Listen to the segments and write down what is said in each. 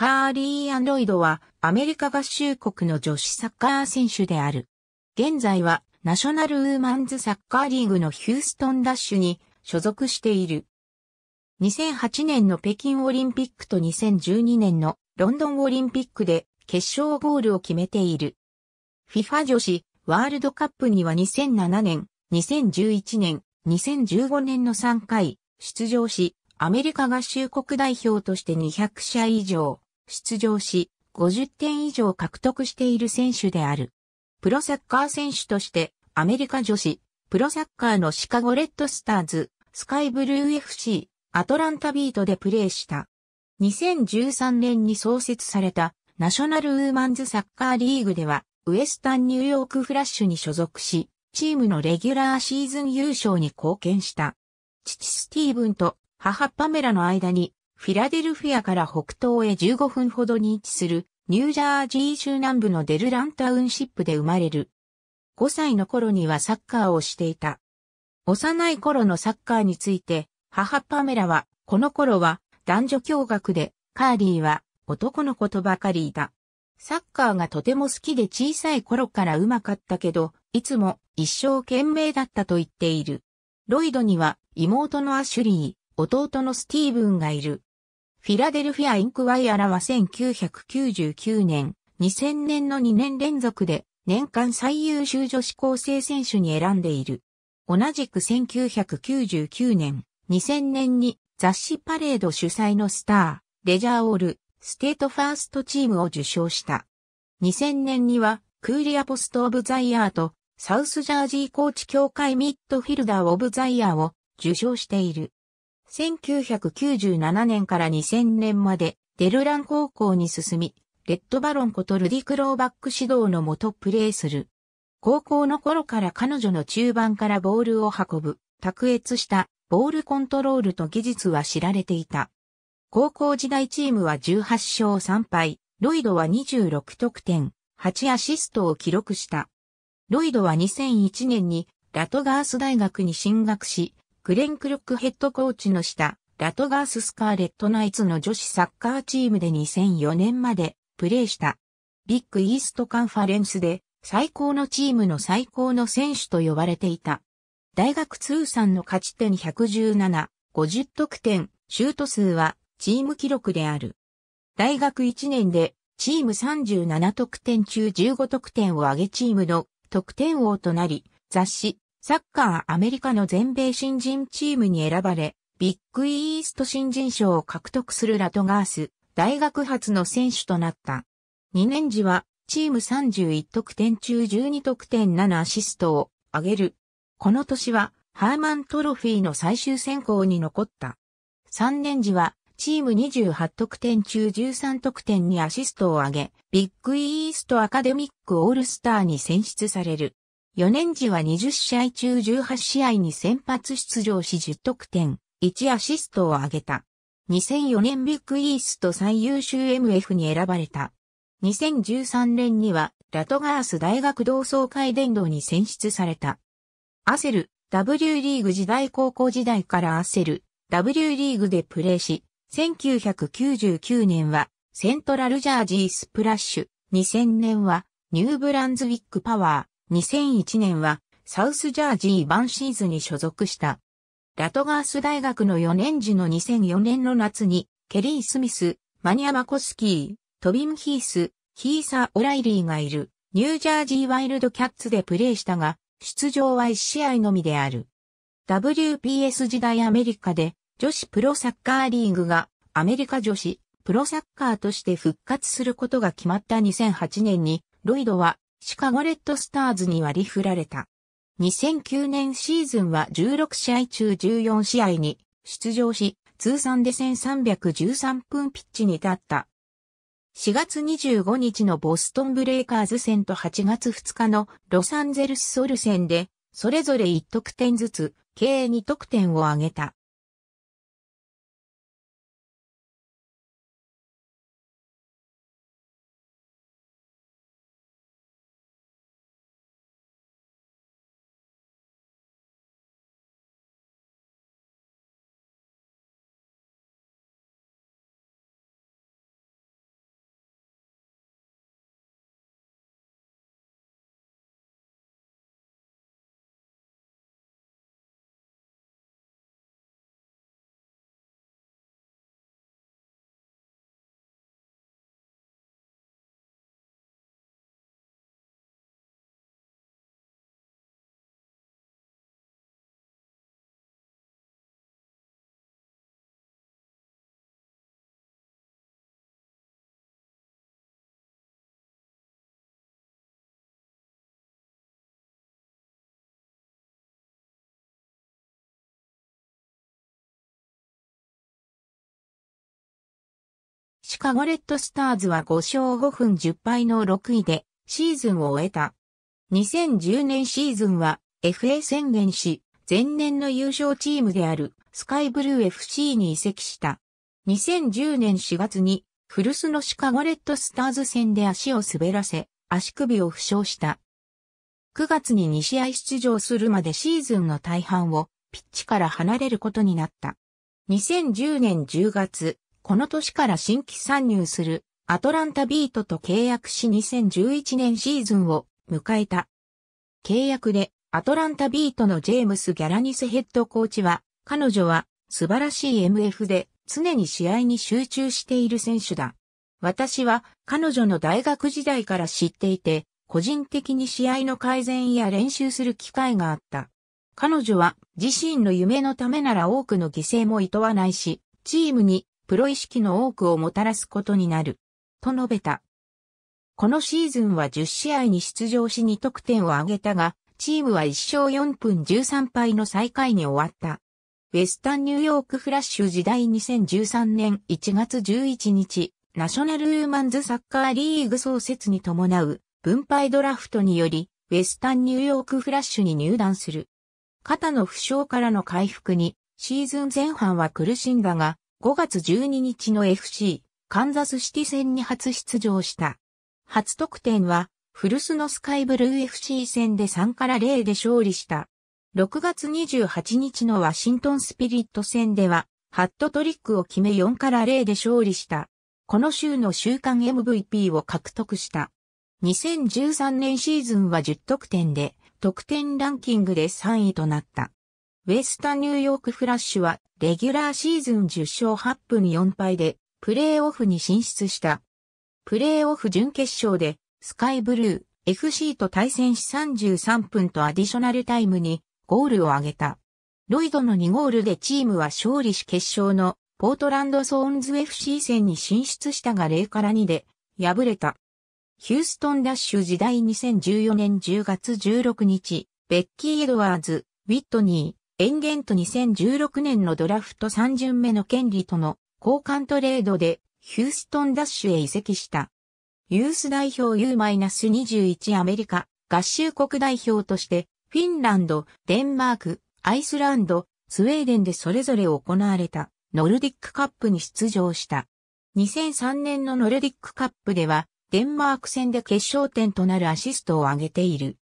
カーリー&ロイドはアメリカ合衆国の女子サッカー選手である。現在はナショナルウーマンズサッカーリーグのヒューストン・ダッシュに所属している。2008年の北京オリンピックと2012年のロンドンオリンピックで決勝ゴールを決めている。FIFA 女子ワールドカップには2007年、2011年、2015年の3回出場し、アメリカ合衆国代表として200試合以上出場し、50点以上獲得している選手である。プロサッカー選手として、アメリカ女子、プロサッカーのシカゴレッドスターズ、スカイブルー FC、アトランタビートでプレーした。2013年に創設されたナショナルウーマンズサッカーリーグでは、ウエスタンニューヨークフラッシュに所属し、チームのレギュラーシーズン優勝に貢献した。父スティーブンと母パメラの間に、フィラデルフィアから北東へ15分ほどに位置する、ニュージャージー州南部のデルランタウンシップで生まれる。5歳の頃にはサッカーをしていた。幼い頃のサッカーについて、母パメラは、この頃は男女共学で、カーリーは男の子とばかりいた。サッカーがとても好きで小さい頃からうまかったけど、いつも一生懸命だったと言っている。ロイドには妹のアシュリー、弟のスティーブンがいる。フィラデルフィア・インクワイアラは1999年、2000年の2年連続で年間最優秀女子高生選手に選んでいる。同じく1999年、2000年に雑誌パレード主催のスター、レジャーオール、ステートファーストチームを受賞した。2000年にはクーリアポストオブザイヤーとサウスジャージーコーチ協会ミッドフィルダーオブザイヤーを受賞している。1997年から2000年までデルラン高校に進み、レッドバロンことルディ・クローバック指導のもとプレーする。高校の頃から彼女の中盤からボールを運ぶ、卓越したボールコントロールと技術は知られていた。高校時代チームは18勝3敗、ロイドは26得点、8アシストを記録した。ロイドは2001年にラトガース大学に進学し、グレン・クロックヘッドコーチの下、ラトガース・スカーレット・ナイツの女子サッカーチームで2004年までプレーした。ビッグ・イースト・カンファレンスで最高のチームの最高の選手と呼ばれていた。大学通算の勝ち点117、50得点、シュート数はチーム記録である。大学1年でチーム37得点中15得点を挙げチームの得点王となり、雑誌サッカーアメリカの全米新人チームに選ばれ、ビッグイースト新人賞を獲得するラトガース、大学初の選手となった。2年時は、チーム31得点中12得点7アシストを挙げる。この年は、ハーマントロフィーの最終選考に残った。3年時は、チーム28得点中13得点にアシストを挙げ、ビッグイーストアカデミックオールスターに選出される。4年時は20試合中18試合に先発出場し10得点、1アシストを挙げた。2004年ビッグイースト最優秀 MF に選ばれた。2013年にはラトガース大学同窓会殿堂に選出された。アセル、W リーグ時代高校時代からアセル、W リーグでプレーし、1999年はセントラルジャージースプラッシュ、2000年はニューブランズウィックパワー、2001年はサウスジャージーバンシーズに所属した。ラトガース大学の4年時の2004年の夏にケリー・スミス、マニア・マコスキー、トビン・ヒース、ヒーサー・オライリーがいるニュージャージーワイルドキャッツでプレーしたが、出場は1試合のみである。WPS 時代アメリカで女子プロサッカーリーグがアメリカ女子プロサッカーとして復活することが決まった2008年にロイドはシカゴレッドスターズに割り振られた。2009年シーズンは16試合中14試合に出場し、通算で1313分ピッチに立った。4月25日のボストンブレイカーズ戦と8月2日のロサンゼルスソル戦で、それぞれ1得点ずつ、計2得点を挙げた。シカゴレッドスターズは5勝5分10敗の6位でシーズンを終えた。2010年シーズンは FA 宣言し、前年の優勝チームであるスカイブルー FC に移籍した。2010年4月に古巣のシカゴレッドスターズ戦で足を滑らせ、足首を負傷した。9月に2試合出場するまでシーズンの大半をピッチから離れることになった。2010年10月、この年から新規参入するアトランタビートと契約し2011年シーズンを迎えた。契約でアトランタビートのジェームス・ギャラニスヘッドコーチは、彼女は素晴らしい MF で常に試合に集中している選手だ。私は彼女の大学時代から知っていて、個人的に試合の改善や練習する機会があった。彼女は自身の夢のためなら多くの犠牲も厭わないし、チームにプロ意識の多くをもたらすことになる。と述べた。このシーズンは10試合に出場し2得点を挙げたが、チームは1勝4分13敗の最下位に終わった。ウェスタンニューヨークフラッシュ時代2013年1月11日、ナショナルウーマンズサッカーリーグ創設に伴う。分配ドラフトにより、ウェスタンニューヨークフラッシュに入団する。肩の負傷からの回復に、シーズン前半は苦しんだが、5月12日の FC、カンザスシティ戦に初出場した。初得点は、古巣のスカイブルー FC 戦で3から0で勝利した。6月28日のワシントンスピリット戦では、ハットトリックを決め4から0で勝利した。この週の週間 MVP を獲得した。2013年シーズンは10得点で、得点ランキングで3位となった。ウェスタンニューヨークフラッシュは、レギュラーシーズン10勝8分4敗で、プレーオフに進出した。プレーオフ準決勝で、スカイブルー、FC と対戦し33分とアディショナルタイムに、ゴールを挙げた。ロイドの2ゴールでチームは勝利し決勝の、ポートランドソーンズ FC 戦に進出したが0から2で、敗れた。ヒューストン・ダッシュ時代2014年10月16日、ベッキー・エドワーズ、ウィットニー、エンゲント2016年のドラフト3巡目の権利との交換トレードでヒューストン・ダッシュへ移籍した。ユース代表 U-21 アメリカ、合衆国代表としてフィンランド、デンマーク、アイスランド、スウェーデンでそれぞれ行われたノルディックカップに出場した。2003年のノルディックカップでは、デンマーク戦で決勝点となるアシストを挙げている。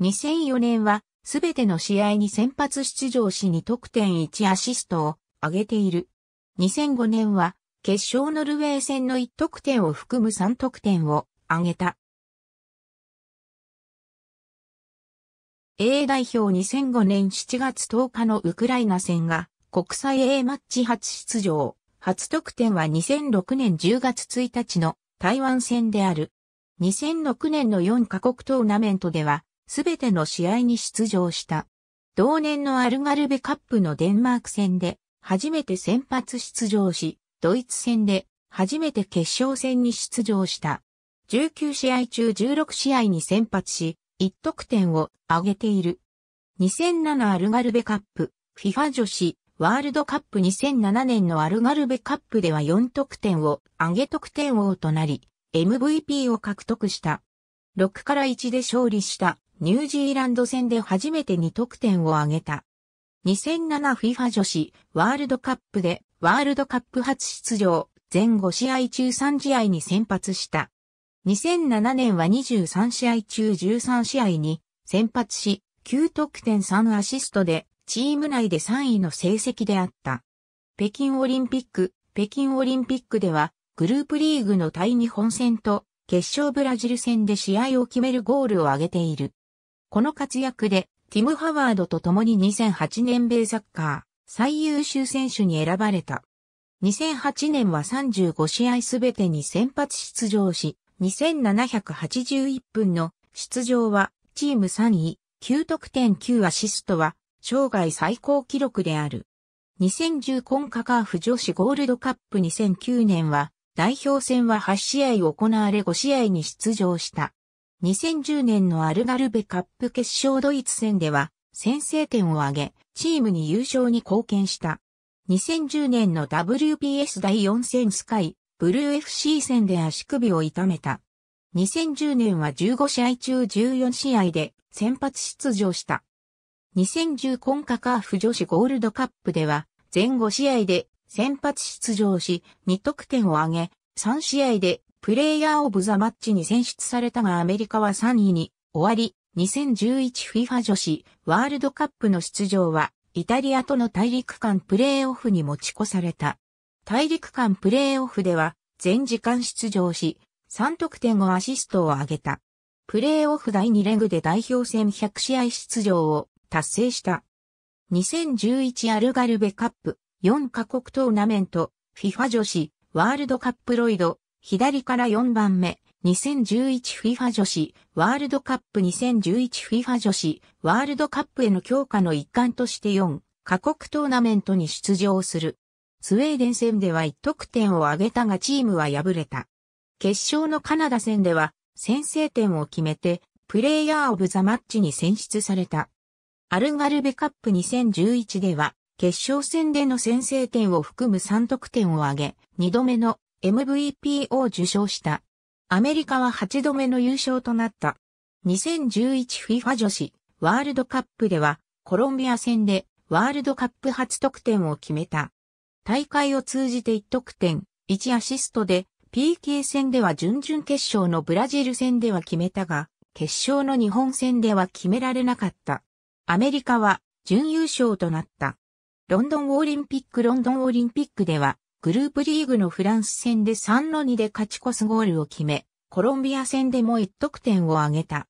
2004年はすべての試合に先発出場し2得点1アシストを挙げている。2005年は決勝ノルウェー戦の1得点を含む3得点を挙げた。A 代表2005年7月10日のウクライナ戦が国際 A マッチ初出場。初得点は2006年10月1日の台湾戦である。2006年の4カ国トーナメントでは、すべての試合に出場した。同年のアルガルベカップのデンマーク戦で、初めて先発出場し、ドイツ戦で、初めて決勝戦に出場した。19試合中16試合に先発し、1得点を挙げている。2007アルガルベカップ、FIFA 女子、ワールドカップ2007年のアルガルベカップでは4得点を挙げ得点王となり、MVP を獲得した。6から1で勝利したニュージーランド戦で初めて2得点を挙げた。2007FIFA 女子ワールドカップでワールドカップ初出場、全5試合中3試合に先発した。2007年は23試合中13試合に先発し、9得点3アシストで、チーム内で3位の成績であった。北京オリンピックでは、グループリーグの対日本戦と、決勝ブラジル戦で試合を決めるゴールを挙げている。この活躍で、ティム・ハワードと共に2008年米サッカー、最優秀選手に選ばれた。2008年は35試合すべてに先発出場し、2781分の出場は、チーム3位、9得点9アシストは、生涯最高記録である。2010コンカカーフ女子ゴールドカップ2009年は、代表戦は8試合行われ5試合に出場した。2010年のアルガルベカップ決勝ドイツ戦では、先制点を挙げ、チームに優勝に貢献した。2010年の WPS 第4戦スカイブルー FC 戦で足首を痛めた。2010年は15試合中14試合で先発出場した。2010コンカカーフ女子ゴールドカップでは全5試合で先発出場し2得点を挙げ3試合でプレイヤーオブザマッチに選出されたがアメリカは3位に終わり、2011FIFA 女子ワールドカップの出場はイタリアとの大陸間プレーオフに持ち越された。大陸間プレーオフでは全時間出場し3得点をアシストを挙げた。プレーオフ第2レグで代表戦100試合出場を達成した。2011アルガルベカップ4カ国トーナメント FIFA 女子ワールドカップロイド左から4番目 2011FIFA 女子ワールドカップ 2011FIFA 女子ワールドカップへの強化の一環として4カ国トーナメントに出場する。スウェーデン戦では1得点を挙げたがチームは敗れた。決勝のカナダ戦では先制点を決めてプレイヤーオブザマッチに選出された。アルガルベカップ2011では決勝戦での先制点を含む3得点を挙げ2度目の MVP を受賞した。アメリカは8度目の優勝となった。2011FIFA 女子ワールドカップではコロンビア戦でワールドカップ初得点を決めた。大会を通じて1得点、1アシストで、PK 戦では準々決勝のブラジル戦では決めたが、決勝の日本戦では決められなかった。アメリカは準優勝となった。ロンドンオリンピックでは、グループリーグのフランス戦で 3-2 で勝ち越すゴールを決め、コロンビア戦でも1得点を挙げた。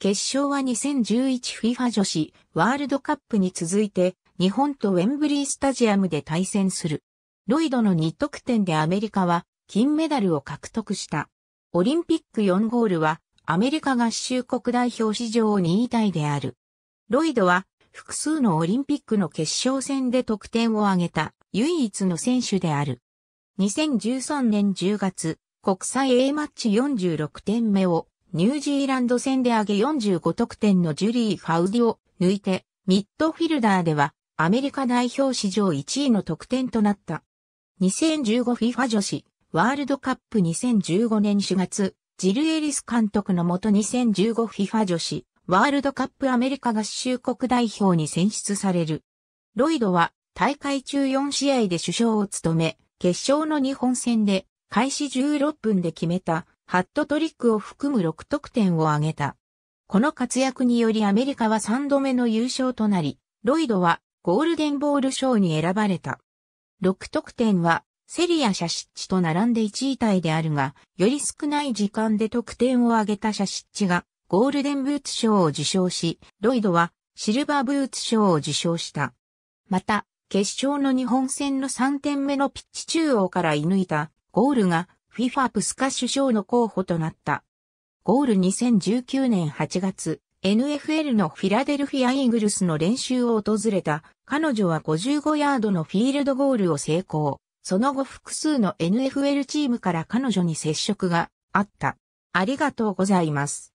決勝は 2011FIFA 女子ワールドカップに続いて、日本とウェンブリースタジアムで対戦する。ロイドの2得点でアメリカは金メダルを獲得した。オリンピック4ゴールはアメリカ合衆国代表史上2位タイである。ロイドは複数のオリンピックの決勝戦で得点を挙げた唯一の選手である。2013年10月、国際 A マッチ46点目をニュージーランド戦で挙げ45得点のジュリー・ファウディを抜いてミッドフィルダーではアメリカ代表史上1位の得点となった。2015FIFA 女子ワールドカップ2015年4月、ジル・エリス監督のもと 2015FIFA 女子ワールドカップアメリカ合衆国代表に選出される。ロイドは大会中4試合で主将を務め、決勝の日本戦で開始16分で決めたハットトリックを含む6得点を挙げた。この活躍によりアメリカは3度目の優勝となり、ロイドはゴールデンボール賞に選ばれた。6得点はセリア・シャシッチと並んで1位タイであるが、より少ない時間で得点を挙げたシャシッチがゴールデンブーツ賞を受賞し、ロイドはシルバーブーツ賞を受賞した。また、決勝の日本戦の3点目のピッチ中央から射抜いたゴールが FIFA プスカッシュ賞の候補となった。ゴール2019年8月。NFL のフィラデルフィア・イーグルスの練習を訪れた彼女は55ヤードのフィールドゴールを成功。その後複数の NFL チームから彼女に接触があった。ありがとうございます。